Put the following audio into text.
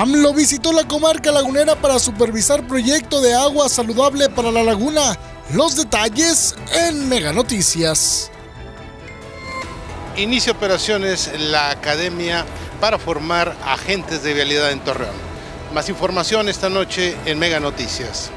AMLO visitó la comarca lagunera para supervisar proyecto de agua saludable para la laguna. Los detalles en Meganoticias. Inicia operaciones la academia para formar agentes de vialidad en Torreón. Más información esta noche en Meganoticias.